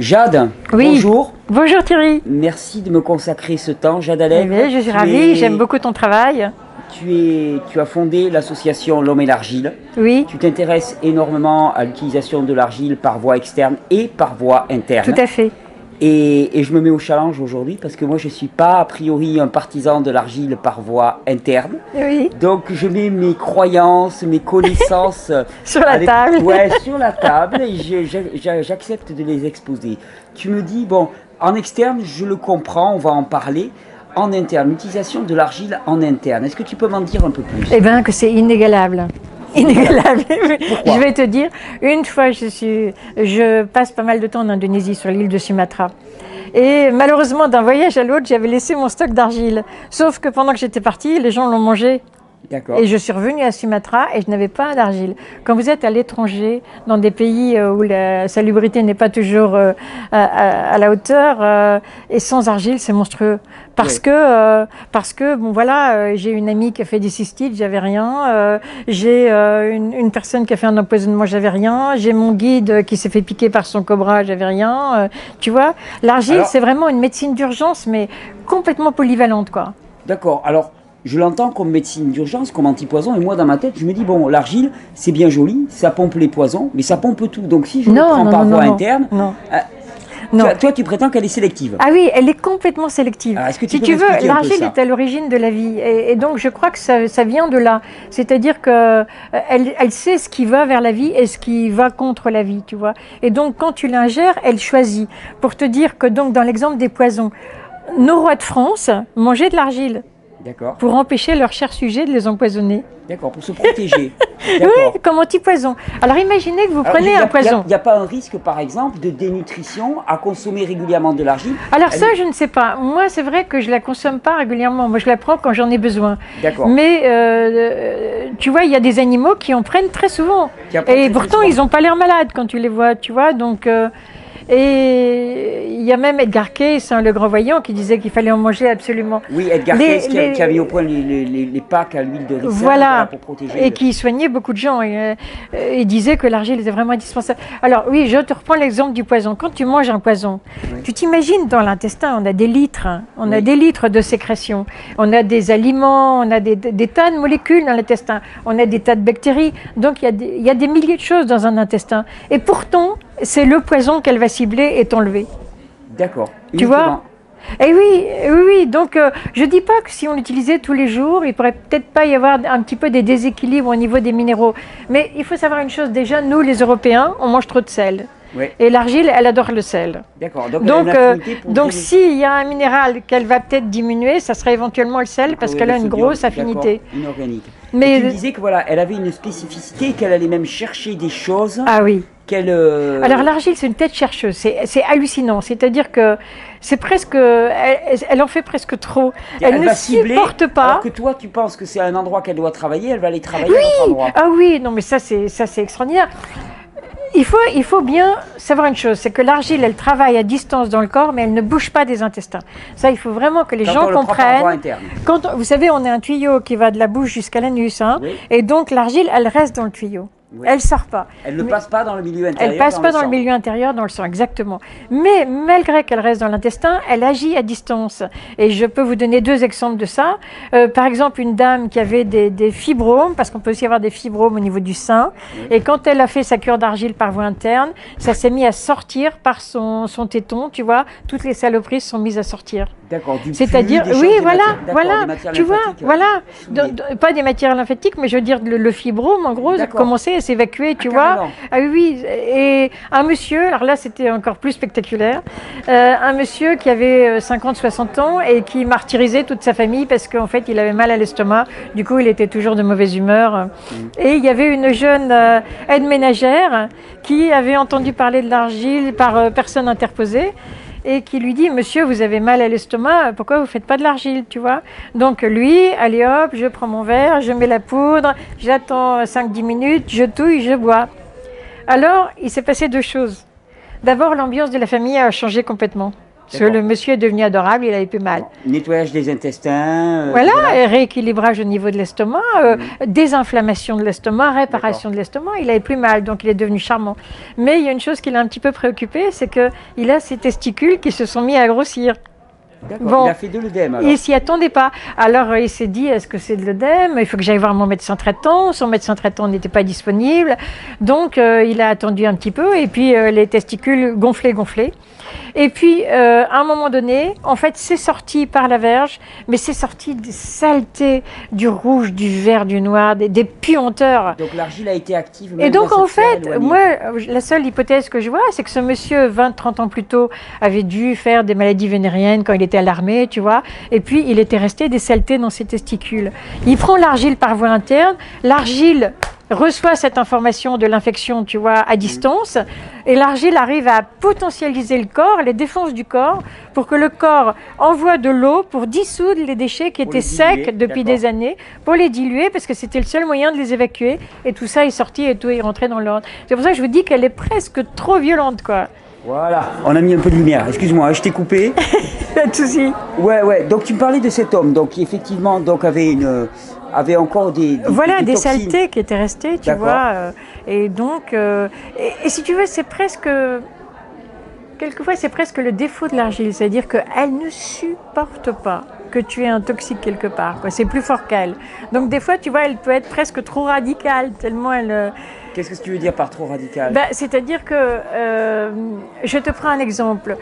Jade, oui. Bonjour. Bonjour Thierry. Merci de me consacrer ce temps, Jade Allegre. Oui, je suis ravie, j'aime beaucoup ton travail. Tu as fondé l'association L'Homme et l'Argile. Oui. Tu t'intéresses énormément à l'utilisation de l'argile par voie externe et par voie interne. Tout à fait. Et je me mets au challenge aujourd'hui parce que moi je ne suis pas a priori un partisan de l'argile par voie interne. Oui. Donc je mets mes croyances, mes connaissances sur la table. Ouais, sur la table, et j'accepte de les exposer. Tu me dis, bon, en externe, je le comprends, on va en parler. En interne, l'utilisation de l'argile en interne, est-ce que tu peux m'en dire un peu plus? Eh bien que c'est inégalable. Inégalable. Pourquoi? Je vais te dire, une fois je passe pas mal de temps en Indonésie, sur l'île de Sumatra. Et malheureusement, d'un voyage à l'autre, j'avais laissé mon stock d'argile. Sauf que pendant que j'étais partie, les gens l'ont mangé. Et je suis revenue à Sumatra et je n'avais pas d'argile. Quand vous êtes à l'étranger, dans des pays où la salubrité n'est pas toujours à la hauteur, et sans argile, c'est monstrueux. Parce que bon voilà, j'ai une amie qui a fait des cystites, j'avais rien. J'ai une personne qui a fait un empoisonnement, j'avais rien. J'ai mon guide qui s'est fait piquer par son cobra, j'avais rien. Tu vois, l'argile, c'est vraiment une médecine d'urgence, mais complètement polyvalente, quoi. D'accord. Alors. Je l'entends comme médecine d'urgence, comme antipoison, et moi dans ma tête, je me dis, bon, l'argile, c'est bien joli, ça pompe les poisons, mais ça pompe tout. Donc si je le prends par voie interne... Non. Non. Toi, tu prétends qu'elle est sélective. Ah oui, elle est complètement sélective. Alors, que tu si tu veux, l'argile est à l'origine de la vie. Et donc, je crois que ça vient de là. C'est-à-dire qu'elle sait ce qui va vers la vie et ce qui va contre la vie, tu vois. Et donc, quand tu l'ingères, elle choisit. Pour te dire que, donc, dans l'exemple des poisons, nos rois de France mangeaient de l'argile. Pour empêcher leurs chers sujets de les empoisonner. D'accord, pour se protéger. Oui, comme antipoison. Alors imaginez que vous prenez un poison. Il n'y a pas un risque, par exemple, de dénutrition à consommer régulièrement de l'argile? Alors ça, je ne sais pas. Moi, c'est vrai que je ne la consomme pas régulièrement. Moi, je la prends quand j'en ai besoin. D'accord. Mais tu vois, il y a des animaux qui en prennent très souvent. Et pourtant, ils n'ont pas l'air malades quand tu les vois, tu vois. Donc... Et il y a même Edgar Cayce, hein, le grand voyant, qui disait qu'il fallait en manger absolument. Oui, Edgar Cayce qui a mis au point les pâques à l'huile de ricin, voilà, pour protéger. Et qui soignait beaucoup de gens. Il disait que l'argile était vraiment indispensable. Alors oui, je te reprends l'exemple du poison. Quand tu manges un poison, tu t'imagines dans l'intestin, on a des litres, hein, on a des litres de sécrétion, on a des aliments, on a des tas de molécules dans l'intestin, on a des tas de bactéries. Donc il y a des milliers de choses dans un intestin. Et pourtant, c'est le poison qu'elle va cibler et t'enlever. D'accord. Tu vois ? Et oui. Donc, je dis pas que si on l'utilisait tous les jours, il pourrait peut-être pas y avoir un petit peu des déséquilibres au niveau des minéraux. Mais il faut savoir une chose déjà, nous, les Européens, on mange trop de sel. Ouais. Et l'argile, elle adore le sel. D'accord. Donc s'il y a un minéral qu'elle va peut-être diminuer, ça serait éventuellement le sel, parce qu'elle a une grosse affinité. Inorganique. Mais tu disais que voilà, elle avait une spécificité, qu'elle allait même chercher des choses. Ah oui. Alors l'argile, c'est une tête chercheuse, c'est hallucinant, c'est-à-dire que c'est presque, elle en fait presque trop, elle ne supporte pas. Alors que toi, tu penses que c'est un endroit qu'elle doit travailler, elle va aller travailler à un autre endroit. Ah oui, non mais ça c'est extraordinaire. Il faut bien savoir une chose, c'est que l'argile, elle travaille à distance dans le corps, mais elle ne bouge pas des intestins. Ça, il faut vraiment que les gens comprennent. Quand vous savez, on a un tuyau qui va de la bouche jusqu'à l'anus, hein, et donc l'argile, elle reste dans le tuyau. Oui. Elle ne sort pas. Elle ne passe pas dans le milieu intérieur. Elle ne passe pas dans le milieu intérieur, dans le sang, exactement. Mais malgré qu'elle reste dans l'intestin, elle agit à distance. Et je peux vous donner deux exemples de ça. Par exemple, une dame qui avait des fibromes, parce qu'on peut aussi avoir des fibromes au niveau du sein. Et quand elle a fait sa cure d'argile par voie interne, ça s'est mis à sortir par son téton, tu vois. Toutes les saloperies sont mises à sortir. D'accord. C'est-à-dire, oui, voilà, tu vois, voilà. Pas des matières lymphatiques, mais je veux dire, le fibrome, en gros, commençait s'évacuer, tu vois. Ah oui, et un monsieur, alors là c'était encore plus spectaculaire, un monsieur qui avait 50-60 ans et qui martyrisait toute sa famille parce qu'en fait il avait mal à l'estomac, du coup il était toujours de mauvaise humeur. Et il y avait une jeune aide ménagère qui avait entendu parler de l'argile par personne interposée et qui lui dit, monsieur, vous avez mal à l'estomac, pourquoi vous ne faites pas de l'argile, tu vois? Donc lui, allez hop, je prends mon verre, je mets la poudre, j'attends 5-10 minutes, je touille, je bois. Alors, il s'est passé deux choses. D'abord, l'ambiance de la famille a changé complètement. Parce que le monsieur est devenu adorable, il avait plus mal. Nettoyage des intestins. Voilà, et rééquilibrage au niveau de l'estomac, désinflammation de l'estomac, réparation de l'estomac. Il avait plus mal, donc il est devenu charmant. Mais il y a une chose qui l'a un petit peu préoccupé, c'est qu'il a ses testicules qui se sont mis à grossir. Bon, il a fait de l'œdème. Il ne s'y attendait pas. Alors il s'est dit, est-ce que c'est de l'œdème? Il faut que j'aille voir mon médecin traitant. Son médecin traitant n'était pas disponible. Donc il a attendu un petit peu et puis les testicules gonflaient. Et puis à un moment donné, en fait c'est sorti par la verge, mais c'est sorti des saletés, du rouge, du vert, du noir, des puanteurs. Donc l'argile a été active. Et donc en fait, moi la seule hypothèse que je vois, c'est que ce monsieur 20-30 ans plus tôt avait dû faire des maladies vénériennes quand il était à l'armée, tu vois, et puis il était resté des saletés dans ses testicules. Il prend l'argile par voie interne, l'argile reçoit cette information de l'infection, tu vois, à distance, et l'argile arrive à potentialiser le corps, les défenses du corps, pour que le corps envoie de l'eau pour dissoudre les déchets qui étaient secs depuis des années, pour les diluer, parce que c'était le seul moyen de les évacuer, et tout ça est sorti et tout est rentré dans l'ordre. C'est pour ça que je vous dis qu'elle est presque trop violente, quoi. Voilà, on a mis un peu de lumière. Excuse-moi, je t'ai coupé. Pas de souci. Ouais, ouais. Donc tu me parlais de cet homme, donc effectivement, donc avait encore des voilà, des saletés qui étaient restées, tu vois. Et donc, et si tu veux, c'est presque quelquefois, c'est presque le défaut de l'argile, c'est-à-dire qu'elle ne supporte pas que tu es un toxique quelque part, quoi. C'est plus fort qu'elle. Donc des fois, tu vois, elle peut être presque trop radicale, tellement elle. Qu'est-ce que tu veux dire par trop radical? Bah, c'est-à-dire que, je te prends un exemple.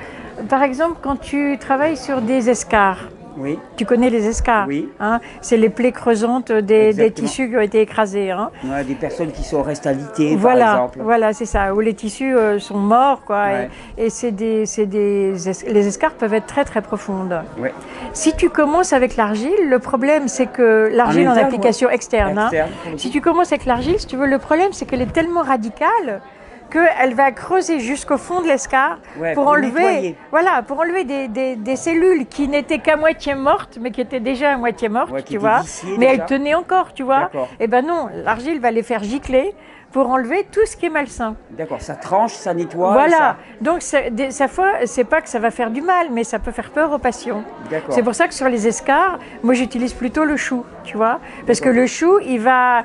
Par exemple, quand tu travailles sur des escarres, oui. Tu connais les escarres, oui. Hein, c'est les plaies creusantes des tissus qui ont été écrasés. Hein. Ouais, des personnes qui sont restées alitées, voilà, par exemple. Voilà, c'est ça, où les tissus sont morts, quoi. Ouais. Et c'est les escarres peuvent être très très profondes. Ouais. Si tu commences avec l'argile, le problème c'est que l'argile en application externe. Externe hein, si tu commences avec l'argile, si tu veux, le problème c'est qu'elle est tellement radicale qu'elle va creuser jusqu'au fond de l'escarre, ouais, pour enlever, voilà, pour enlever des cellules qui n'étaient qu'à moitié mortes, mais qui étaient déjà à moitié mortes, ouais, tu vois, mais elles tenaient encore, tu vois. Et ben non, l'argile va les faire gicler pour enlever tout ce qui est malsain. D'accord, ça tranche, ça nettoie. Voilà, donc ça fois, c'est pas que ça va faire du mal, mais ça peut faire peur aux patients. C'est pour ça que sur les escarres, moi j'utilise plutôt le chou, tu vois, parce que le chou, il va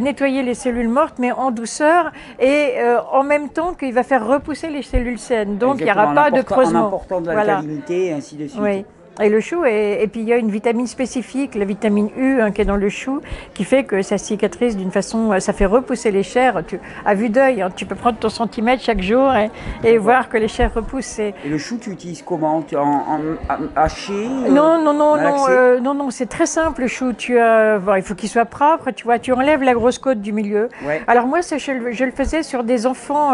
nettoyer les cellules mortes, mais en douceur, et en même temps qu'il va faire repousser les cellules saines, donc il n'y aura pas de creusement. En apportant de la alcalinité, et ainsi de suite. Oui. Et le chou, et puis il y a une vitamine spécifique, la vitamine U, hein, qui est dans le chou, qui fait que ça cicatrise d'une façon, ça fait repousser les chairs, à vue d'œil, hein, tu peux prendre ton centimètre chaque jour et voir que les chairs repoussent. Et le chou, tu utilises comment? Haché? Non, c'est très simple le chou, bon, il faut qu'il soit propre, tu vois, tu enlèves la grosse côte du milieu. Ouais. Alors moi, je le faisais sur des enfants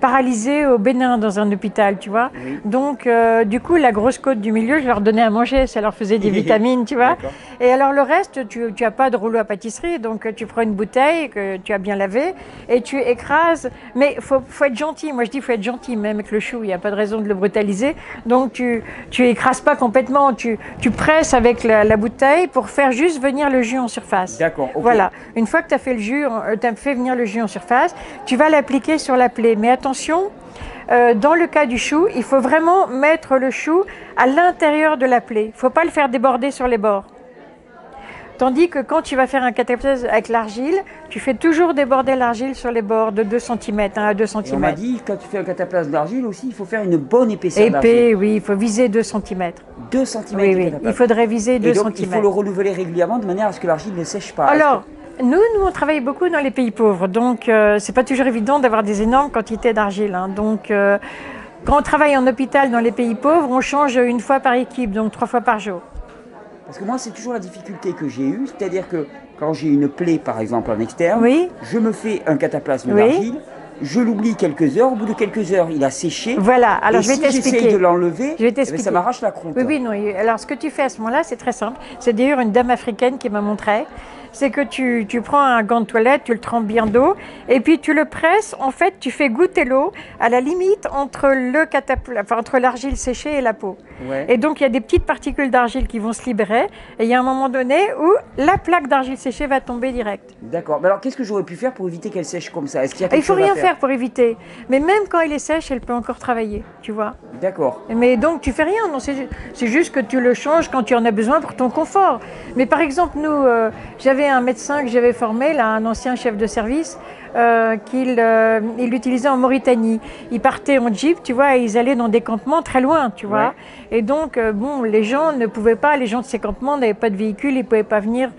paralysés au Bénin dans un hôpital, tu vois. Oui. Donc du coup, la grosse côte du milieu, je leur donnais à manger, ça leur faisait des vitamines, tu vois. Et alors le reste, tu n'as pas de rouleau à pâtisserie, donc tu prends une bouteille que tu as bien lavée et tu écrases. Mais il faut être gentil, moi je dis il faut être gentil, même avec le chou, il n'y a pas de raison de le brutaliser. Donc tu écrases pas complètement, tu presses avec la bouteille pour faire juste venir le jus en surface. D'accord, okay. Voilà, une fois que tu as fait le jus, tu as fait venir le jus en surface, tu vas l'appliquer sur la plaie. Mais attention, dans le cas du chou, il faut vraiment mettre le chou à l'intérieur de la plaie. Il ne faut pas le faire déborder sur les bords. Tandis que quand tu vas faire un catapèse avec l'argile, tu fais toujours déborder l'argile sur les bords de 2 cm à 2 cm. Et on m'a dit, quand tu fais un catapèse d'argile aussi, il faut faire une bonne épaisseur d'argile. Épais, oui, il faut viser 2 cm. 2 cm, oui, oui. Il faudrait viser 2 cm. Il faut le renouveler régulièrement de manière à ce que l'argile ne sèche pas. Alors, Nous, on travaille beaucoup dans les pays pauvres, donc c'est pas toujours évident d'avoir des énormes quantités d'argile. Hein, donc, quand on travaille en hôpital dans les pays pauvres, on change une fois par équipe, donc 3 fois par jour. Parce que moi, c'est toujours la difficulté que j'ai eue, c'est-à-dire que quand j'ai une plaie, par exemple, en externe, oui. Je me fais un cataplasme d'argile. Je l'oublie quelques heures, au bout de quelques heures, il a séché. Voilà, alors et je vais t'expliquer. Si j'essaye de l'enlever, ça m'arrache la croûte. Oui, oui, non. Alors ce que tu fais à ce moment-là, c'est très simple. C'est d'ailleurs une dame africaine qui m'a montré. c'est que tu prends un gant de toilette, tu le trempes bien d'eau, et puis tu le presses. En fait, tu fais goûter l'eau à la limite entre l'argile séchée et la peau. Ouais. Et donc, il y a des petites particules d'argile qui vont se libérer, et il y a un moment donné où la plaque d'argile séchée va tomber direct. D'accord. Mais alors, qu'est-ce que j'aurais pu faire pour éviter qu'elle sèche comme ça? Est-ce qu'il y a quelque chose à faire? Il ne faut rien faire pour éviter. Mais même quand elle est sèche, elle peut encore travailler, tu vois. D'accord. Mais donc, tu fais rien. C'est juste que tu le changes quand tu en as besoin pour ton confort. Mais par exemple, nous, j'avais un médecin que j'avais formé, là, un ancien chef de service, qu'il l'utilisait en Mauritanie. Ils partaient en jeep, tu vois, et ils allaient dans des campements très loin, tu vois. Ouais. Et donc, bon, les gens ne pouvaient pas, les gens de ces campements n'avaient pas de véhicule, ils ne pouvaient pas venir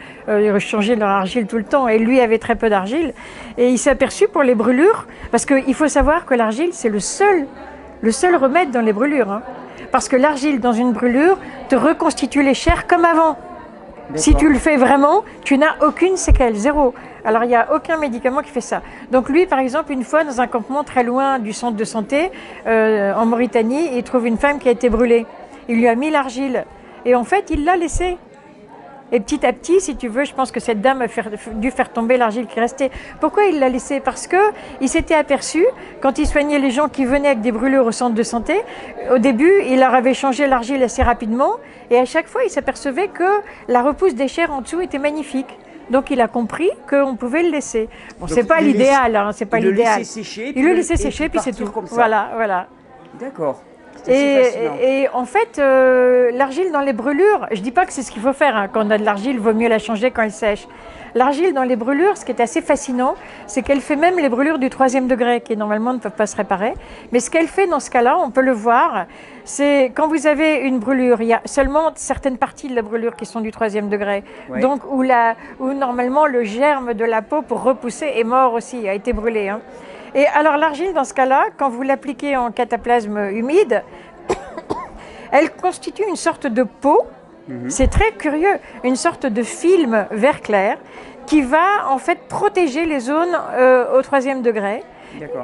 changer leur argile tout le temps. Et lui avait très peu d'argile. Et il s'est aperçu pour les brûlures, parce qu'il faut savoir que l'argile, c'est le seul remède dans les brûlures. Hein. Parce que l'argile dans une brûlure te reconstitue les chairs comme avant. Si tu le fais vraiment, tu n'as aucune séquelle, zéro. Alors, il n'y a aucun médicament qui fait ça. Donc, lui, par exemple, une fois, dans un campement très loin du centre de santé, en Mauritanie, il trouve une femme qui a été brûlée. Il lui a mis l'argile. Et en fait, il l'a laissée. Et petit à petit, si tu veux, je pense que cette dame a dû faire tomber l'argile qui restait. Pourquoi il l'a laissée? Parce qu'il s'était aperçu, quand il soignait les gens qui venaient avec des brûlures au centre de santé, au début, il leur avait changé l'argile assez rapidement. Et à chaque fois, il s'apercevait que la repousse des chairs en dessous était magnifique. Donc, il a compris qu'on pouvait le laisser. Bon, c'est pas l'idéal, hein, c'est pas l'idéal. Il le laissait sécher, puis c'est tout. Comme ça. Voilà, voilà. D'accord. Et en fait, l'argile dans les brûlures, je ne dis pas que c'est ce qu'il faut faire, hein. Quand on a de l'argile, il vaut mieux la changer quand elle sèche. L'argile dans les brûlures, ce qui est assez fascinant, c'est qu'elle fait même les brûlures du 3e degré, qui normalement ne peuvent pas se réparer. Mais ce qu'elle fait dans ce cas-là, on peut le voir, c'est quand vous avez une brûlure, il y a seulement certaines parties de la brûlure qui sont du 3e degré. Ouais. Donc où normalement le germe de la peau pour repousser est mort aussi, a été brûlé. Hein. Et alors l'argile, dans ce cas-là, quand vous l'appliquez en cataplasme humide, elle constitue une sorte de peau, c'est très curieux, une sorte de film vert clair qui va en fait protéger les zones au 3e degré.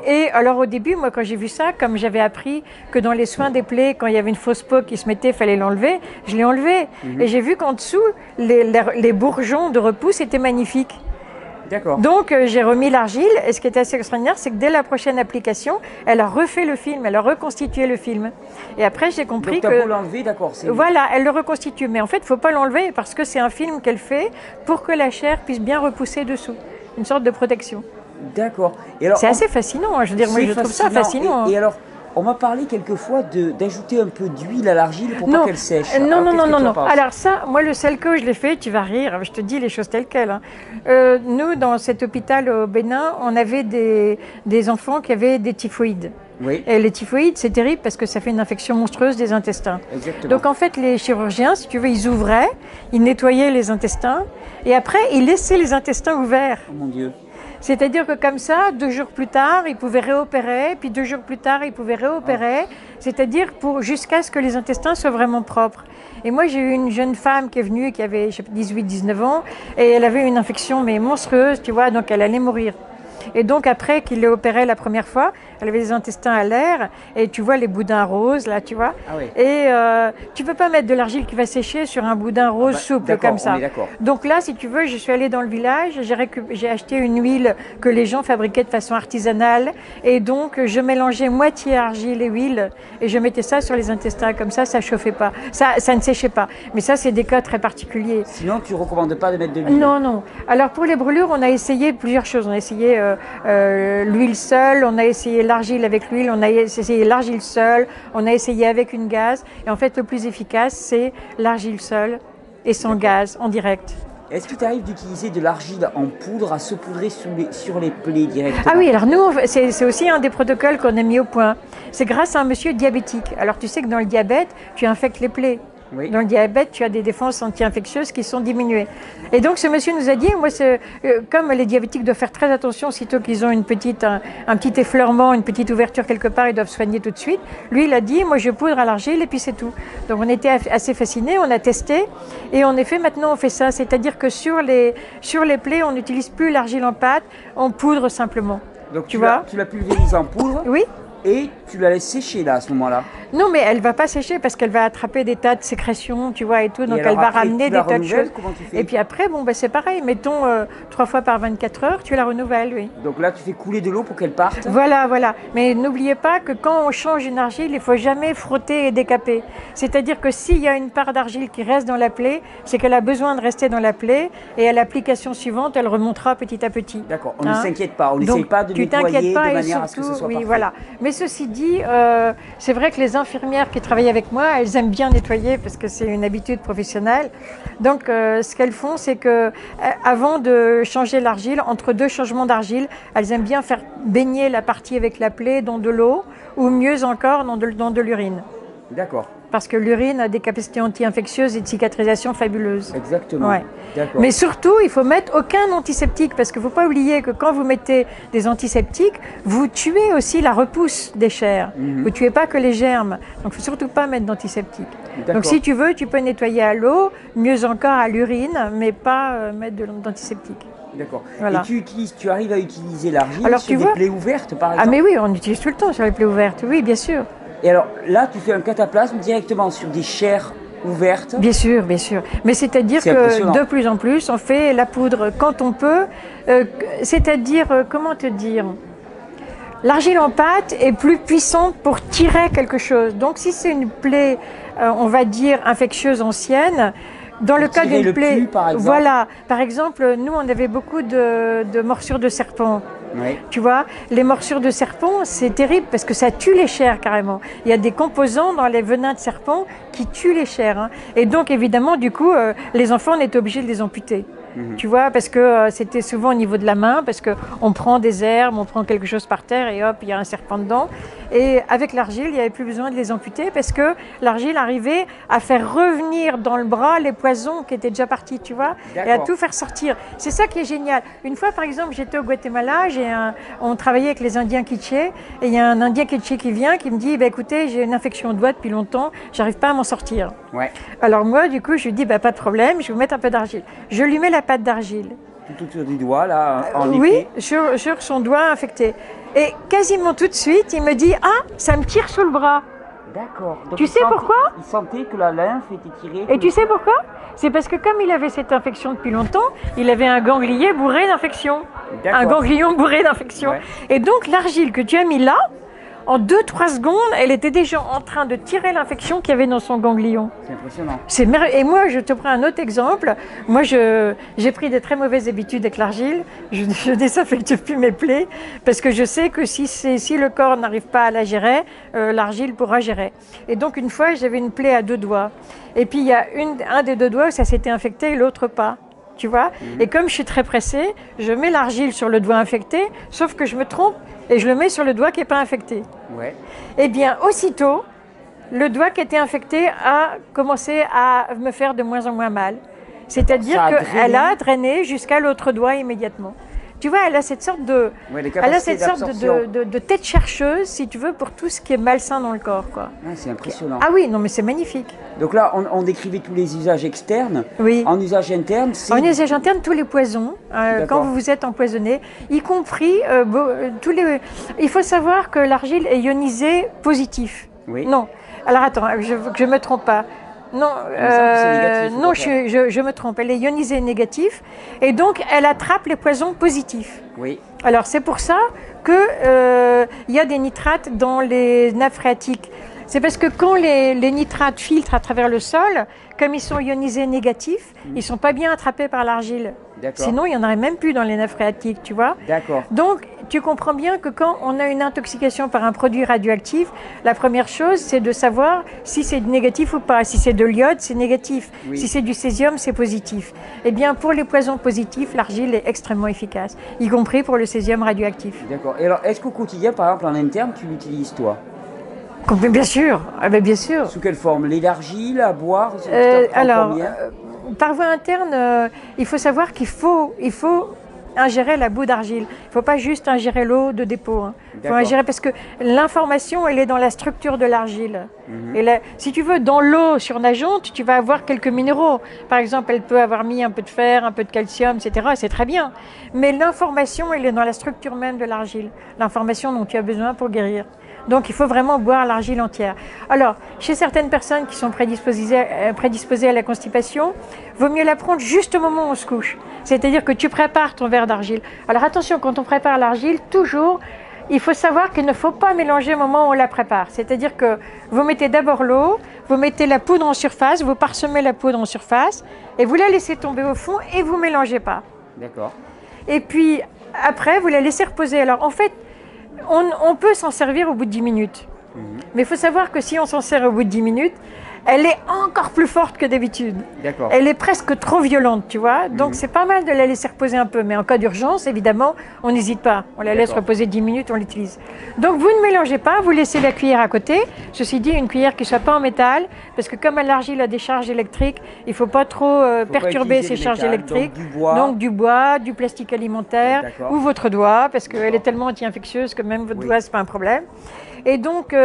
Et alors au début, moi quand j'ai vu ça, comme j'avais appris que dans les soins des plaies, quand il y avait une fausse peau qui se mettait, il fallait l'enlever, je l'ai enlevée. Et j'ai vu qu'en dessous, les bourgeons de repousse étaient magnifiques. Donc, j'ai remis l'argile, et ce qui est assez extraordinaire, c'est que dès la prochaine application, elle a refait le film, elle a reconstitué le film. Et après, j'ai compris que... Donc, l'enlever, d'accord. Voilà, elle le reconstitue. Mais en fait, il ne faut pas l'enlever, parce que c'est un film qu'elle fait pour que la chair puisse bien repousser dessous. Une sorte de protection. D'accord. C'est assez fascinant, hein. Je veux dire, moi, je trouve ça fascinant. Et alors, on m'a parlé quelquefois d'ajouter un peu d'huile à l'argile pour pas qu'elle sèche. Non, non, non, non. Alors ça, moi, le salco, je l'ai fait, tu vas rire, je te dis les choses telles quelles. Hein. Nous, dans cet hôpital au Bénin, on avait des enfants qui avaient des typhoïdes. Oui. Et les typhoïdes, c'est terrible parce que ça fait une infection monstrueuse des intestins. Exactement. Donc en fait, les chirurgiens, si tu veux, ils ouvraient, ils nettoyaient les intestins et après, ils laissaient les intestins ouverts. Oh mon Dieu. C'est-à-dire que comme ça, 2 jours plus tard, ils pouvaient réopérer, puis 2 jours plus tard, ils pouvaient réopérer, c'est-à-dire jusqu'à ce que les intestins soient vraiment propres. Et moi, j'ai eu une jeune femme qui est venue, qui avait 18-19 ans, et elle avait une infection mais monstrueuse, tu vois, donc elle allait mourir. Et donc après qu'il l'ait opérée la première fois, elle avait les intestins à l'air, et tu vois les boudins roses, là, tu vois. Ah oui. Et tu peux pas mettre de l'argile qui va sécher sur un boudin rose souple comme ça. Donc là, si tu veux, je suis allée dans le village, j'ai acheté une huile que les gens fabriquaient de façon artisanale, et donc je mélangeais moitié argile et huile, et je mettais ça sur les intestins, comme ça chauffait pas, ça ne séchait pas. Mais ça, c'est des cas très particuliers. Sinon, tu recommandes pas de mettre de l'huile? Non, non. Alors pour les brûlures, on a essayé plusieurs choses. On a essayé l'huile seule, on a essayé l'argile avec l'huile, on a essayé l'argile seule, on a essayé avec une gaz. Et en fait, le plus efficace, c'est l'argile seule et sans gaz, en direct. Est-ce qu'il t'arrive d'utiliser de l'argile en poudre à saupoudrer sur les plaies directement? Ah oui, alors nous, c'est aussi un des protocoles qu'on a mis au point. C'est grâce à un monsieur diabétique. Alors tu sais que dans le diabète, tu infectes les plaies. Oui. Dans le diabète, tu as des défenses anti-infectieuses qui sont diminuées. Et donc, ce monsieur nous a dit, moi, comme les diabétiques doivent faire très attention, sitôt qu'ils ont un petit effleurement, une petite ouverture quelque part, ils doivent soigner tout de suite. Lui, il a dit, moi, je poudre à l'argile et puis c'est tout. Donc, on était assez fascinés, on a testé. Et en effet, maintenant, on fait ça. C'est-à-dire que sur les plaies, on n'utilise plus l'argile en pâte, on poudre simplement. Donc, tu l'as pulvérisé en poudre? Oui. Et tu la laisses sécher là à ce moment-là? Non, mais elle va pas sécher parce qu'elle va attraper des tas de sécrétions, tu vois, et tout. Donc elle va ramener des tas de choses. Et puis après, bon, bah, c'est pareil. Mettons 3 fois par 24 heures, tu la renouvelles, oui. Donc là, tu fais couler de l'eau pour qu'elle parte. Voilà, voilà. Mais n'oubliez pas que quand on change une argile, il faut jamais frotter et décaper. C'est-à-dire que s'il y a une part d'argile qui reste dans la plaie, c'est qu'elle a besoin de rester dans la plaie. Et à l'application suivante, elle remontera petit à petit. D'accord. On ne s'inquiète pas. On n'essaye pas de nettoyer de manière à ce que ce soit parfait. Voilà. Mais ceci dit, c'est vrai que les infirmières qui travaillent avec moi, elles aiment bien nettoyer parce que c'est une habitude professionnelle. Donc, ce qu'elles font, c'est que avant de changer l'argile, entre 2 changements d'argile, elles aiment bien faire baigner la partie avec la plaie dans de l'eau ou mieux encore dans de l'urine. D'accord. Parce que l'urine a des capacités anti-infectieuses et de cicatrisation fabuleuses. Exactement. Ouais. Mais surtout, il faut mettre aucun antiseptique parce qu'il ne faut pas oublier que quand vous mettez des antiseptiques, vous tuez aussi la repousse des chairs. Mm-hmm. Vous ne tuez pas que les germes. Donc, il ne faut surtout pas mettre d'antiseptique. Donc, si tu veux, tu peux nettoyer à l'eau, mieux encore à l'urine, mais pas mettre d'antiseptique. D'accord. Voilà. Et tu arrives à utiliser l'argile sur des plaies ouvertes, par exemple? Ah mais oui, on utilise tout le temps sur les plaies ouvertes. Oui, bien sûr. Et alors là, tu fais un cataplasme directement sur des chairs ouvertes. Bien sûr, bien sûr. Mais c'est-à-dire que de plus en plus, on fait la poudre quand on peut. C'est-à-dire, comment te dire, l'argile en pâte est plus puissante pour tirer quelque chose. Donc si c'est une plaie, on va dire, infectieuse ancienne, dans le cas d'une plaie, voilà. Par exemple, nous, on avait beaucoup de morsures de serpents. Oui. Tu vois, les morsures de serpents, c'est terrible parce que ça tue les chairs carrément. Il y a des composants dans les venins de serpents qui tuent les chairs. Hein. Et donc, évidemment, du coup, les enfants, on est obligés de les amputer. Mmh. Tu vois, parce que c'était souvent au niveau de la main, parce qu'on prend des herbes, on prend quelque chose par terre et hop, il y a un serpent dedans. Et avec l'argile, il n'y avait plus besoin de les amputer parce que l'argile arrivait à faire revenir dans le bras les poisons qui étaient déjà partis, tu vois, et à tout faire sortir. C'est ça qui est génial. Une fois, par exemple, j'étais au Guatemala, on travaillait avec les Indiens K'iche', et il y a un Indien K'iche' qui vient, qui me dit, bah, écoutez, j'ai une infection au doigt depuis longtemps, j'arrive pas à m'en sortir. Ouais. Alors moi, du coup, je lui dis, bah, pas de problème, je vais vous mettre un peu d'argile. Je lui mets la pâte d'argile. Tout sur du doigt, là, en épée. Oui, sur son doigt infecté. Et quasiment tout de suite, il me dit « Ah, ça me tire sur le bras ». D'accord. Tu sais pourquoi? Il sentait que la lymphe était tirée. Et tu sais pourquoi? C'est parce que comme il avait cette infection depuis longtemps, il avait un ganglier bourré d'infection. Un ganglion bourré d'infection. Ouais. Et donc, l'argile que tu as mis là, en 2-3 secondes, elle était déjà en train de tirer l'infection qu'il y avait dans son ganglion. C'est impressionnant. Et moi, je te prends un autre exemple. Moi, j'ai pris des très mauvaises habitudes avec l'argile. Je désinfecte plus mes plaies parce que je sais que si le corps n'arrive pas à la gérer, l'argile pourra gérer. Et donc, une fois, j'avais une plaie à 2 doigts. Et puis, il y a un des 2 doigts, ça s'était infecté et l'autre pas. Tu vois? Mmh. Et comme je suis très pressée, je mets l'argile sur le doigt infecté, sauf que je me trompe et je le mets sur le doigt qui n'est pas infecté. Ouais. Eh bien, aussitôt, le doigt qui était infecté a commencé à me faire de moins en moins mal. C'est-à-dire qu'elle a drainé jusqu'à l'autre doigt immédiatement. Tu vois, elle a cette sorte de, elle a cette sorte de tête chercheuse, si tu veux, pour tout ce qui est malsain dans le corps, quoi. Ah, c'est impressionnant. Ah oui, non, mais c'est magnifique. Donc là, on décrivait tous les usages externes. Oui. En usage interne, c'est... En usage interne, tous les poisons, quand vous vous êtes empoisonné, y compris tous les... Il faut savoir que l'argile est ionisée positif. Oui. Non. Alors attends, je me trompe pas. Non, négatif, non, je me trompe. Elle est ionisée négatif et donc elle attrape les poisons positifs. Oui. Alors c'est pour ça qu'il y a des nitrates dans les nappes phréatiques. C'est parce que quand les nitrates filtrent à travers le sol, comme ils sont ionisés négatifs, ils ne sont pas bien attrapés par l'argile. Sinon, il n'y en aurait même plus dans les nappes phréatiques, tu vois. D'accord. Donc, tu comprends bien que quand on a une intoxication par un produit radioactif, la première chose, c'est de savoir si c'est négatif ou pas. Si c'est de l'iode, c'est négatif. Oui. Si c'est du césium, c'est positif. Eh bien, pour les poisons positifs, l'argile est extrêmement efficace, y compris pour le césium radioactif. D'accord. Et alors, est-ce qu'au quotidien, par exemple, en interne, tu l'utilises, toi? Bien sûr, ah ben bien sûr. Sous quelle forme? L'argile, à boire? Alors, par voie interne, il faut savoir qu'il faut, ingérer la boue d'argile. Il ne faut pas juste ingérer l'eau de dépôt. Hein. Il faut ingérer parce que l'information, elle est dans la structure de l'argile. Mm-hmm. Et là, si tu veux, dans l'eau surnageante, tu vas avoir quelques minéraux. Par exemple, elle peut avoir mis un peu de fer, un peu de calcium, etc. C'est très bien. Mais l'information, elle est dans la structure même de l'argile. L'information dont tu as besoin pour guérir. Donc il faut vraiment boire l'argile entière. Alors, chez certaines personnes qui sont prédisposées à la constipation, vaut mieux la prendre juste au moment où on se couche. C'est-à-dire que tu prépares ton verre d'argile. Alors attention, quand on prépare l'argile, toujours, il faut savoir qu'il ne faut pas mélanger au moment où on la prépare. C'est-à-dire que vous mettez d'abord l'eau, vous mettez la poudre en surface, vous parsemez la poudre en surface, et vous la laissez tomber au fond et vous ne mélangez pas. D'accord. Et puis après, vous la laissez reposer. Alors en fait, on peut s'en servir au bout de 10 minutes. Mmh. Mais il faut savoir que si on s'en sert au bout de 10 minutes, elle est encore plus forte que d'habitude. Elle est presque trop violente, tu vois. Donc c'est pas mal de la laisser reposer un peu. Mais en cas d'urgence, évidemment, on n'hésite pas. On la laisse reposer 10 minutes, on l'utilise. Donc vous ne mélangez pas, vous laissez la cuillère à côté. Ceci dit, une cuillère qui ne soit pas en métal, parce que comme l'argile a des charges électriques, il ne faut pas trop perturber ces charges électriques. Donc du bois, du plastique alimentaire, ou votre doigt, parce qu'elle est tellement anti-infectieuse que même votre doigt, ce n'est pas un problème. Et donc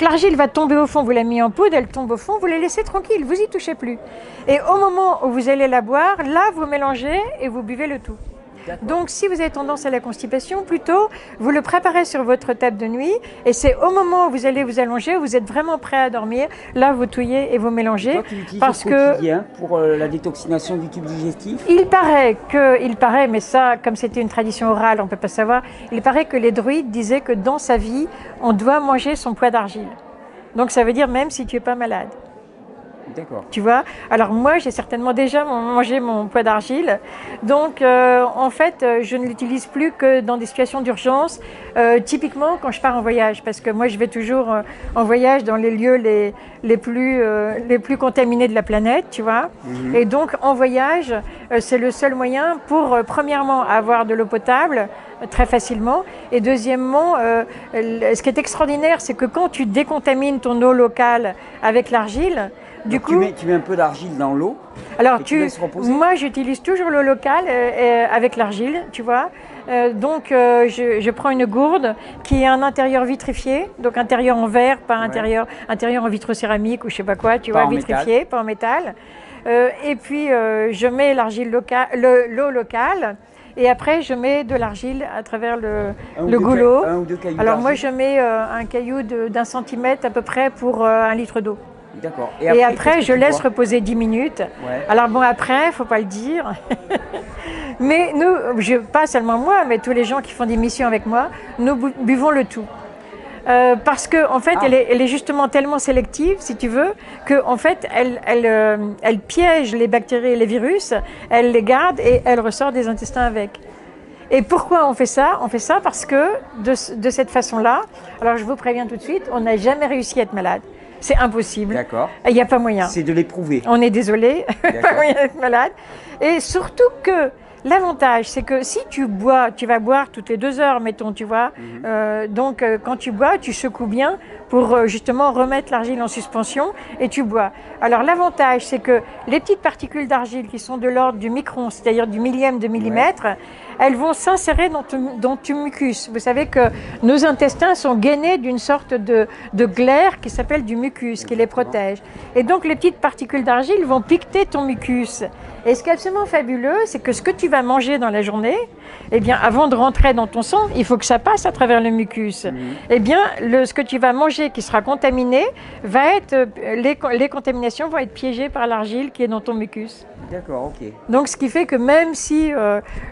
l'argile va tomber au fond, vous la mettez en poudre, elle tombe au fond, vous la laissez tranquille, vous n'y touchez plus. Et au moment où vous allez la boire, là vous mélangez et vous buvez le tout. Donc si vous avez tendance à la constipation, plutôt vous le préparez sur votre table de nuit et c'est au moment où vous allez vous allonger, vous êtes vraiment prêt à dormir, là vous touillez et vous mélangez. Parce que pour la détoxination du tube digestif, il paraît, mais ça comme c'était une tradition orale, on ne peut pas savoir, il paraît que les druides disaient que dans sa vie, on doit manger son poids d'argile. Donc ça veut dire même si tu n'es pas malade. D'accord. Tu vois, alors moi j'ai certainement déjà mangé mon poids d'argile, donc en fait je ne l'utilise plus que dans des situations d'urgence, typiquement quand je pars en voyage, parce que moi je vais toujours en voyage dans les lieux les plus contaminés de la planète, tu vois. Et donc en voyage c'est le seul moyen pour premièrement avoir de l'eau potable très facilement et deuxièmement ce qui est extraordinaire c'est que quand tu décontamines ton eau locale avec l'argile, du coup, tu mets un peu d'argile dans l'eau. Alors, moi, j'utilise toujours l'eau locale avec l'argile, tu vois. Je prends une gourde qui a un intérieur vitrifié, donc intérieur en verre, pas intérieur en vitrocéramique ou je sais pas quoi, tu vois, vitrifié, pas en métal. Et puis, je mets l'argile locale, l'eau locale. Et après, je mets de l'argile à travers le goulot. Alors, moi, je mets un caillou d'un centimètre à peu près pour 1 litre d'eau. D'accord. Et après je laisse reposer 10 minutes. Ouais. Alors bon, après, il ne faut pas le dire. Mais nous, pas seulement moi, mais tous les gens qui font des missions avec moi, nous buvons le tout. Parce qu'en fait, elle est justement tellement sélective, si tu veux, qu'en fait, elle piège les bactéries et les virus, elle les garde et elle ressort des intestins avec. Et pourquoi on fait ça? On fait ça parce que de cette façon-là, alors je vous préviens tout de suite, on n'a jamais réussi à être malade. C'est impossible. D'accord. Il n'y a pas moyen. C'est de l'éprouver. On est désolé, pas moyen d'être malade. Et surtout que l'avantage, c'est que si tu bois, tu vas boire toutes les 2 heures, mettons, tu vois. Donc quand tu bois, tu secoues bien pour justement remettre l'argile en suspension et tu bois. Alors l'avantage, c'est que les petites particules d'argile qui sont de l'ordre du micron, c'est-à-dire du millième de millimètre, elles vont s'insérer dans ton mucus. Vous savez que nos intestins sont gainés d'une sorte de glaire qui s'appelle du mucus, qui les protège. Et donc les petites particules d'argile vont piqueter ton mucus. Et ce qui est absolument fabuleux, c'est que ce que tu vas manger dans la journée, eh bien, avant de rentrer dans ton sang, il faut que ça passe à travers le mucus. Eh bien, ce que tu vas manger qui sera contaminé, les contaminations vont être piégées par l'argile qui est dans ton mucus. D'accord, ok. Donc, ce qui fait que même si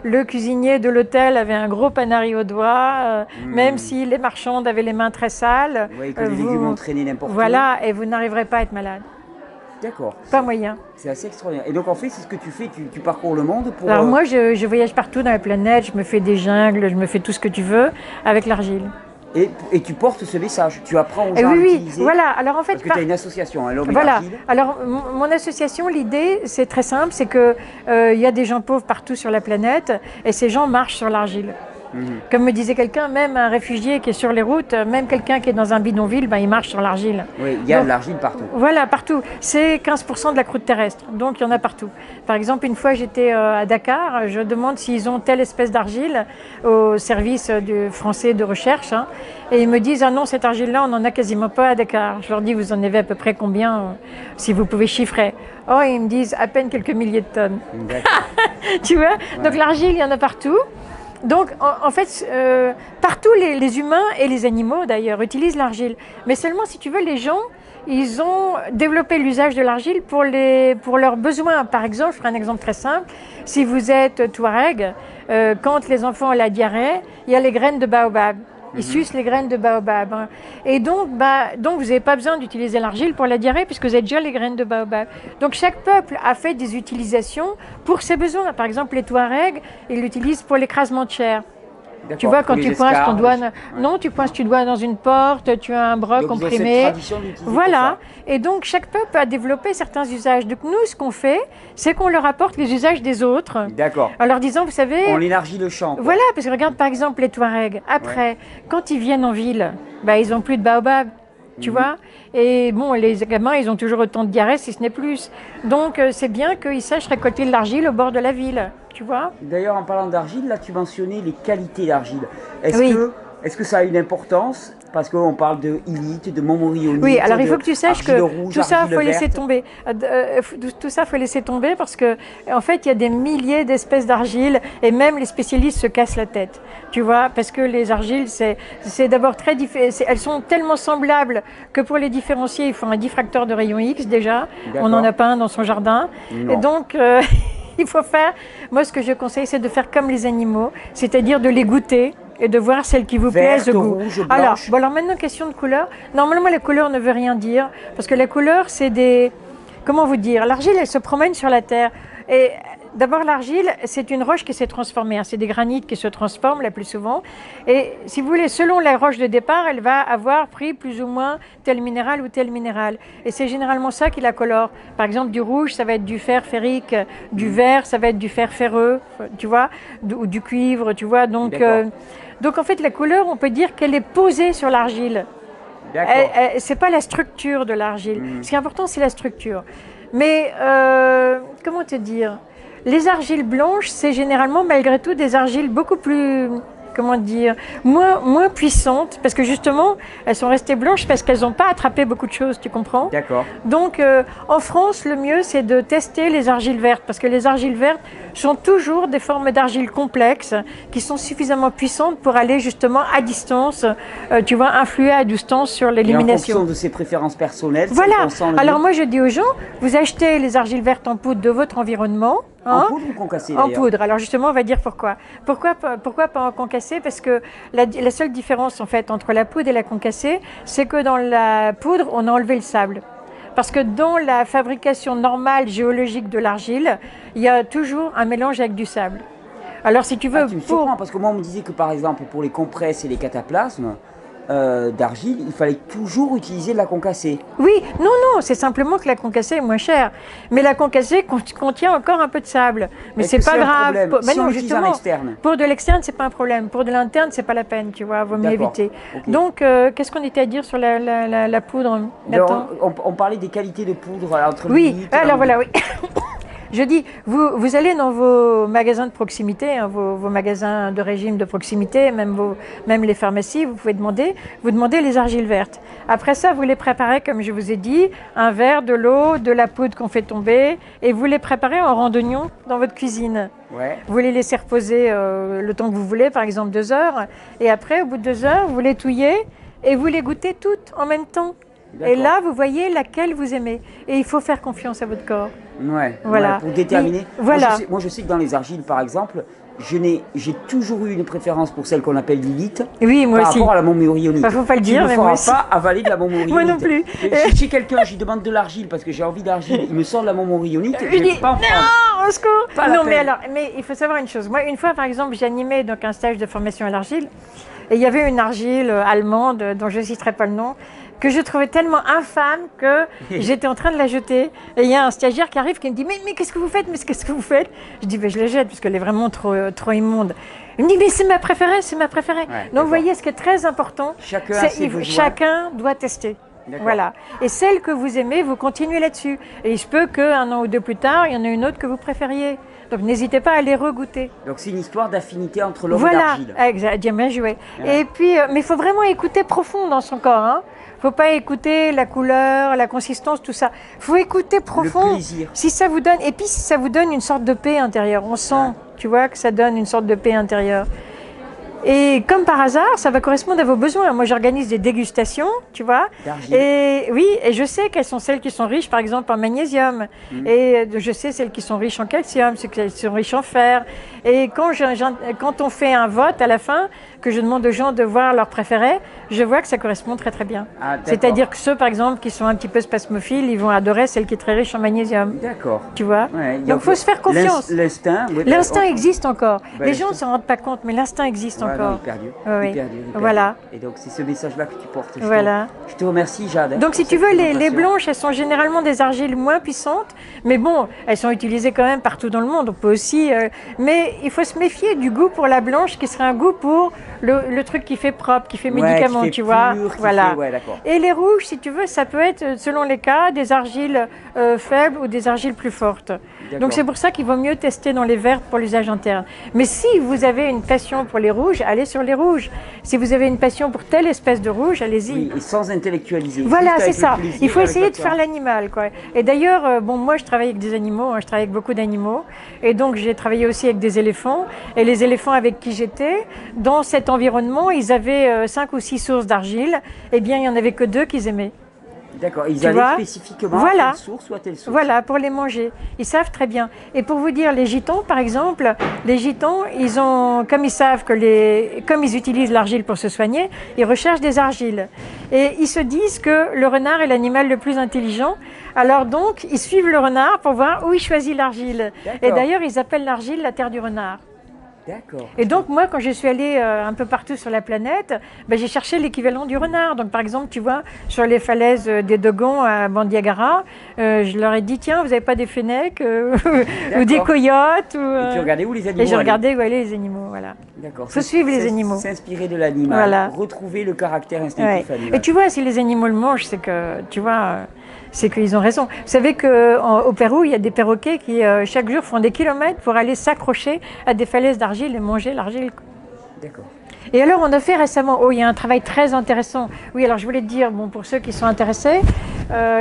le cuisinier de l'hôtel avait un gros panari au doigt, même si les marchandes avaient les mains très sales, les légumes ont traîné n'importe où. Voilà, et vous n'arriverez pas à être malade. D'accord. Pas moyen. C'est assez extraordinaire. Et donc, en fait, c'est ce que tu fais, tu parcours le monde pour... Alors, moi, je voyage partout dans la planète, je me fais des jungles, je me fais tout ce que tu veux avec l'argile. Et tu portes ce message, tu apprends aux gens à l'utiliser. Voilà. Alors, en fait, parce que tu as une association, L'Homme et l'Argile. Alors, mon association, l'idée, c'est très simple, c'est qu'il y a des gens pauvres partout sur la planète et ces gens marchent sur l'argile. Comme me disait quelqu'un, même un réfugié qui est sur les routes, même quelqu'un qui est dans un bidonville, ben, il marche sur l'argile. Oui, il y a de l'argile partout. Voilà, partout. C'est 15% de la croûte terrestre, donc il y en a partout. Par exemple, une fois j'étais à Dakar, je demande s'ils ont telle espèce d'argile au service français de recherche, et ils me disent « Ah non, cette argile-là, on n'en a quasiment pas à Dakar ». Je leur dis « Vous en avez à peu près combien, si vous pouvez chiffrer ?» Oh, et ils me disent « À peine quelques milliers de tonnes ». Tu vois. Donc l'argile, il y en a partout. Donc, en fait, partout les humains et les animaux, d'ailleurs, utilisent l'argile. Mais seulement, si tu veux, les gens, ils ont développé l'usage de l'argile pour leurs besoins. Par exemple, je ferai un exemple très simple. Si vous êtes Touareg, quand les enfants ont la diarrhée, il y a les graines de baobab. Ils sucent les graines de baobab. Hein. Et donc, vous n'avez pas besoin d'utiliser l'argile pour la diarrhée puisque vous avez déjà les graines de baobab. Donc, chaque peuple a fait des utilisations pour ses besoins. Par exemple, les Touaregs, ils l'utilisent pour l'écrasement de chair. Tu vois, quand tu pointes ton doigt, dans une porte, tu as un bras comprimé. Voilà. Et donc, chaque peuple a développé certains usages. Donc, nous, ce qu'on fait, c'est qu'on leur apporte les usages des autres. D'accord. En leur disant, vous savez. On élargit le champ. Quoi. Voilà, parce que regarde, par exemple, les Touaregs. Après, quand ils viennent en ville, ils n'ont plus de baobab. Tu vois? Et bon, les gamins, ils ont toujours autant de diarrhée, si ce n'est plus. Donc, c'est bien qu'ils sachent récolter de l'argile au bord de la ville. Tu vois? D'ailleurs, en parlant d'argile, là, tu mentionnais les qualités d'argile. Est-ce que ça a une importance? Parce qu'on parle de illite, de montmorillonite. Oui, alors il faut que tu saches que rouge, tout ça, il faut laisser tomber. Tout ça, il faut laisser tomber parce que, en fait, il y a des milliers d'espèces d'argile et même les spécialistes se cassent la tête. Tu vois, parce que les argiles, c'est d'abord très différent. Elles sont tellement semblables que pour les différencier, il faut un diffracteur de rayon X déjà. On n'en a pas un dans son jardin. Non. Et donc. Il faut faire, moi ce que je conseille, c'est de faire comme les animaux, c'est-à-dire de les goûter et de voir celles qui vous plaisent de goût. Alors maintenant, question de couleur. Normalement, la couleur ne veut rien dire, parce que la couleur, c'est des... Comment vous dire? L'argile, elle se promène sur la terre. Et d'abord, l'argile, c'est une roche qui s'est transformée. C'est des granites qui se transforment la plus souvent. Et si vous voulez, selon la roche de départ, elle va avoir pris plus ou moins tel minéral ou tel minéral. Et c'est généralement ça qui la colore. Par exemple, du rouge, ça va être du fer ferrique. Du vert, ça va être du fer ferreux, tu vois, ou du cuivre, tu vois. Donc en fait, la couleur, on peut dire qu'elle est posée sur l'argile. C'est pas la structure de l'argile. Ce qui est important, c'est la structure. Mais comment te dire? Les argiles blanches, c'est généralement malgré tout des argiles beaucoup plus, comment dire, moins puissantes, parce que justement, elles sont restées blanches parce qu'elles n'ont pas attrapé beaucoup de choses, tu comprends? D'accord. Donc, en France, le mieux, c'est de tester les argiles vertes, parce que les argiles vertes sont toujours des formes d'argile complexes qui sont suffisamment puissantes pour aller justement à distance, tu vois, influer à distance sur l'élimination. En fonction de ses préférences personnelles. Voilà. Alors moi, je dis aux gens, vous achetez les argiles vertes en poudre de votre environnement. Hein? En poudre ou concassée? En poudre. Alors justement, on va dire pourquoi. Pourquoi pas en concassée? Parce que la seule différence en fait entre la poudre et la concassée, c'est que dans la poudre, on a enlevé le sable. Parce que dans la fabrication normale géologique de l'argile, il y a toujours un mélange avec du sable. Alors si tu veux... tu me surprends, parce que moi on me disait que par exemple pour les compresses et les cataplasmes, d'argile, il fallait toujours utiliser de la concassée. Oui, non, c'est simplement que la concassée est moins chère. Mais la concassée contient encore un peu de sable. Mais c'est pas grave. Pour de l'externe, c'est pas un problème. Pour de l'interne, c'est pas la peine, tu vois, vaut mieux éviter. Okay. Donc, qu'est-ce qu'on était à dire sur la poudre? Alors, on parlait des qualités de poudre entre les oui. Je dis, vous allez dans vos magasins de proximité, hein, vos magasins de régime de proximité, même les pharmacies, vous pouvez demander, vous demandez les argiles vertes. Après ça, vous les préparez, comme je vous ai dit, un verre, de l'eau, de la poudre qu'on fait tomber, et vous les préparez en randonnion dans votre cuisine. Ouais. Vous les laissez reposer le temps que vous voulez, par exemple 2 heures, et après, au bout de 2 heures, vous les touillez et vous les goûtez toutes en même temps. Et là, vous voyez laquelle vous aimez. Et il faut faire confiance à votre corps. Ouais, voilà. Pour déterminer. Et voilà. Moi, je sais que dans les argiles, par exemple, j'ai toujours eu une préférence pour celle qu'on appelle l'illite. Oui, moi aussi. Par rapport à la montmorillonite. Faut pas le dire, mais moi aussi. Tu ne feras pas avaler de la montmorillonite. Moi non plus. Si chez quelqu'un, je lui demande de l'argile parce que j'ai envie d'argile, il me sort de la montmorillonite. Je dis pas en non, au secours. Non, mais il faut savoir une chose. Moi, une fois, par exemple, j'ai animé donc un stage de formation à l'argile, et il y avait une argile allemande dont je ne citerai pas le nom, que je trouvais tellement infâme que j'étais en train de la jeter. Et il y a un stagiaire qui arrive qui me dit « Mais qu'est-ce que vous faites? Mais qu'est-ce que vous faites ?» Je dis « Je la jette parce qu'elle est vraiment trop immonde. » Il me dit « Mais c'est ma préférée, c'est ma préférée. » Donc vous voyez, ce qui est très important, chacun doit tester. Voilà. Et celle que vous aimez, vous continuez là-dessus. Et il se peut qu'un an ou deux plus tard, il y en a une autre que vous préfériez. Donc, n'hésitez pas à les regoûter. Donc, c'est une histoire d'affinité entre l'homme et l'argile. Voilà, exactement, bien joué. Ouais. Et puis, mais il faut vraiment écouter profond dans son corps. Hein. Faut pas écouter la couleur, la consistance, tout ça. Faut écouter profond. Le plaisir. Si ça vous donne, et puis si ça vous donne une sorte de paix intérieure. On sent, tu vois, que ça donne une sorte de paix intérieure. Et comme par hasard, ça va correspondre à vos besoins. Moi, j'organise des dégustations, tu vois. Et oui, et je sais quelles sont celles qui sont riches, par exemple, en magnésium. Mmh. Et je sais celles qui sont riches en calcium, celles qui sont riches en fer. Et quand on fait un vote à la fin, que je demande aux gens de voir leurs préférés, je vois que ça correspond très très bien. Ah, c'est-à-dire que ceux, par exemple, qui sont un petit peu spasmophiles, ils vont adorer celle qui est très riche en magnésium. D'accord. Tu vois. Ouais, donc, il faut se faire confiance. L'instinct, oui, l'instinct existe encore. Bah, les gens ne s'en rendent pas compte, mais l'instinct existe encore. Non, hyper dur, oui. Hyper dur. Voilà. Et donc, c'est ce message-là que tu portes. Voilà. Je te remercie, Jade. Donc, si tu veux, les blanches, elles sont généralement des argiles moins puissantes. Mais bon, elles sont utilisées quand même partout dans le monde. On peut aussi... mais il faut se méfier du goût pour la blanche, qui serait un goût pour le truc qui fait propre, qui fait médicament, qui fait tu pur, vois. Voilà. Fait, ouais, et les rouges, si tu veux, ça peut être, selon les cas, des argiles faibles ou des argiles plus fortes. Donc, c'est pour ça qu'il vaut mieux tester dans les vertes pour l'usage interne. Mais si vous avez une passion pour les rouges, allez sur les rouges. Si vous avez une passion pour telle espèce de rouge, allez-y. Oui, et sans intellectualiser. Voilà, c'est ça. Il faut essayer de faire l'animal, quoi. Et d'ailleurs, bon, moi, je travaille avec des animaux. Hein, je travaille avec beaucoup d'animaux. Et donc, j'ai travaillé aussi avec des éléphants. Et les éléphants avec qui j'étais, dans cet environnement, ils avaient 5 ou 6 sources d'argile. Eh bien, il n'y en avait que 2 qu'ils aimaient. D'accord, ils allaient spécifiquement à telle source ou à telle source. Voilà, pour les manger. Ils savent très bien. Et pour vous dire, les gitans, par exemple, les gitans, ils ont, comme ils savent que comme ils utilisent l'argile pour se soigner, ils recherchent des argiles. Et ils se disent que le renard est l'animal le plus intelligent. Alors donc, ils suivent le renard pour voir où il choisit l'argile. Et d'ailleurs, ils appellent l'argile la terre du renard. D'accord. Et donc, moi, quand je suis allée un peu partout sur la planète, ben, j'ai cherché l'équivalent du renard. Donc, par exemple, tu vois, sur les falaises des Dogon à Bandiagara, je leur ai dit, tiens, vous n'avez pas des fennecs ou des coyotes Et tu regardais où les animaux? Et je regardais où allaient les animaux, voilà. D'accord. Il faut suivre les animaux. S'inspirer de l'animal, voilà. Retrouver le caractère instinctif animal. Et tu vois, si les animaux le mangent, c'est que, tu vois... c'est qu'ils ont raison. Vous savez qu'au Pérou, il y a des perroquets qui, chaque jour, font des kilomètres pour aller s'accrocher à des falaises d'argile et manger l'argile. D'accord. Et alors, on a fait récemment... Oh, il y a un travail très intéressant. Oui, alors je voulais te dire, bon, pour ceux qui sont intéressés,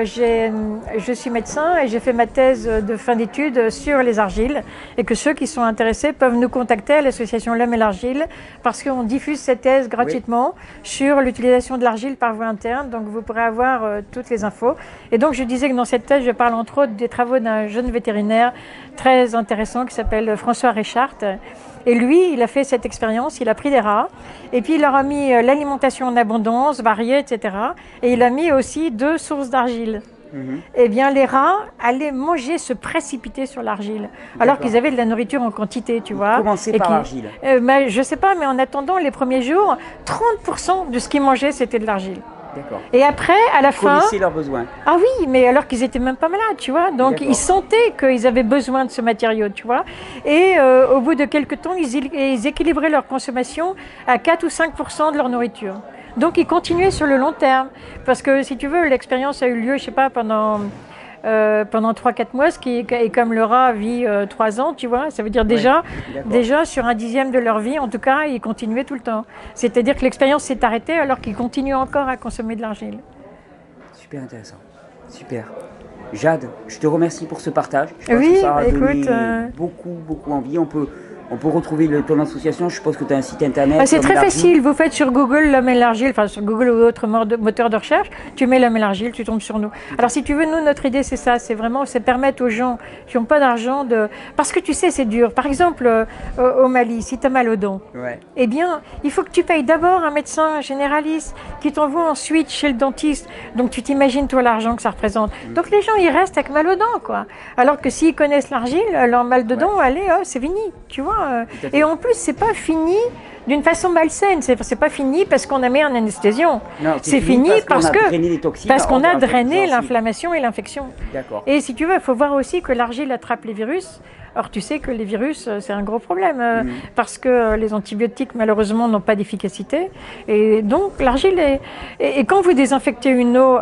je suis médecin et j'ai fait ma thèse de fin d'études sur les argiles. Et que ceux qui sont intéressés peuvent nous contacter à l'association L'Homme et l'Argile parce qu'on diffuse cette thèse gratuitement sur l'utilisation de l'argile par voie interne. Donc, vous pourrez avoir toutes les infos. Et donc, je disais que dans cette thèse, je parle entre autres des travaux d'un jeune vétérinaire très intéressant qui s'appelle François Richard. Et lui, il a fait cette expérience, il a pris des rats, et puis il leur a mis l'alimentation en abondance, variée, etc. Et il a mis aussi 2 sources d'argile. Eh bien, les rats allaient manger, se précipiter sur l'argile, alors qu'ils avaient de la nourriture en quantité, tu vois. Commencer par l'argile. Ben, je ne sais pas, mais en attendant, les premiers jours, 30% de ce qu'ils mangeaient, c'était de l'argile. Et après, à la fin... Ils connaissaient leurs besoins. Ah oui, mais alors qu'ils n'étaient même pas malades, tu vois. Donc, ils sentaient qu'ils avaient besoin de ce matériau, tu vois. Et au bout de quelques temps, ils équilibraient leur consommation à 4 ou 5% de leur nourriture. Donc, ils continuaient sur le long terme. Parce que, si tu veux, l'expérience a eu lieu, je ne sais pas, pendant 3-4 mois, et comme le rat vit 3 ans, tu vois, ça veut dire déjà sur un 10e de leur vie, en tout cas, ils continuaient tout le temps. C'est-à-dire que l'expérience s'est arrêtée alors qu'ils continuent encore à consommer de l'argile. Super intéressant, super. Jade, je te remercie pour ce partage. Je pense que ça a donné beaucoup envie. On peut retrouver ton association, je suppose que tu as un site internet. Ah, c'est très facile, vous faites sur Google L'Homme et l'Argile, enfin sur Google ou autre moteur de recherche, tu mets L'Homme et l'Argile, tu tombes sur nous. Alors si tu veux, nous, notre idée c'est ça, c'est vraiment, c'est permettre aux gens qui n'ont pas d'argent de... Parce que tu sais, c'est dur. Par exemple, au Mali, si tu as mal aux dents, eh bien, il faut que tu payes d'abord un médecin généraliste qui t'envoie ensuite chez le dentiste. Donc tu t'imagines toi l'argent que ça représente. Donc les gens, ils restent avec mal aux dents, quoi. Alors que s'ils connaissent l'argile, leur mal de dents, allez, oh, c'est fini, tu vois. Et en plus, c'est pas fini d'une façon malsaine. C'est pas fini parce qu'on a mis un anesthésion. C'est fini parce qu'on a drainé l'inflammation et l'infection. Et si tu veux, il faut voir aussi que l'argile attrape les virus. Or, tu sais que les virus, c'est un gros problème parce que les antibiotiques, malheureusement, n'ont pas d'efficacité. Et donc, l'argile est... Et quand vous désinfectez une eau,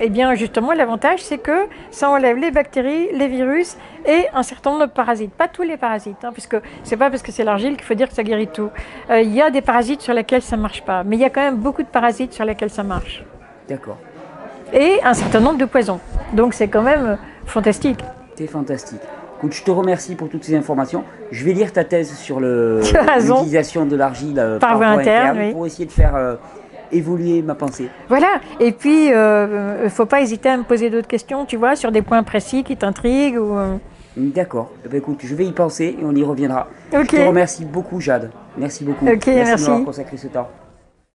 eh bien, justement, l'avantage, c'est que ça enlève les bactéries, les virus et un certain nombre de parasites. Pas tous les parasites, hein, puisque c'est pas parce que c'est l'argile qu'il faut dire que ça guérit tout. Il y a des parasites sur lesquels ça ne marche pas, mais il y a quand même beaucoup de parasites sur lesquels ça marche. D'accord. Et un certain nombre de poisons. Donc, c'est quand même fantastique. C'est fantastique. Écoute, je te remercie pour toutes ces informations. Je vais lire ta thèse sur l'utilisation de l'argile par voie interne pour essayer de faire évoluer ma pensée. Voilà, et puis il ne faut pas hésiter à me poser d'autres questions, tu vois, sur des points précis qui t'intriguent. Ou... D'accord, eh bien, écoute, je vais y penser et on y reviendra. Okay. Je te remercie beaucoup, Jade. Merci beaucoup. Okay, merci de m'avoir consacré ce temps.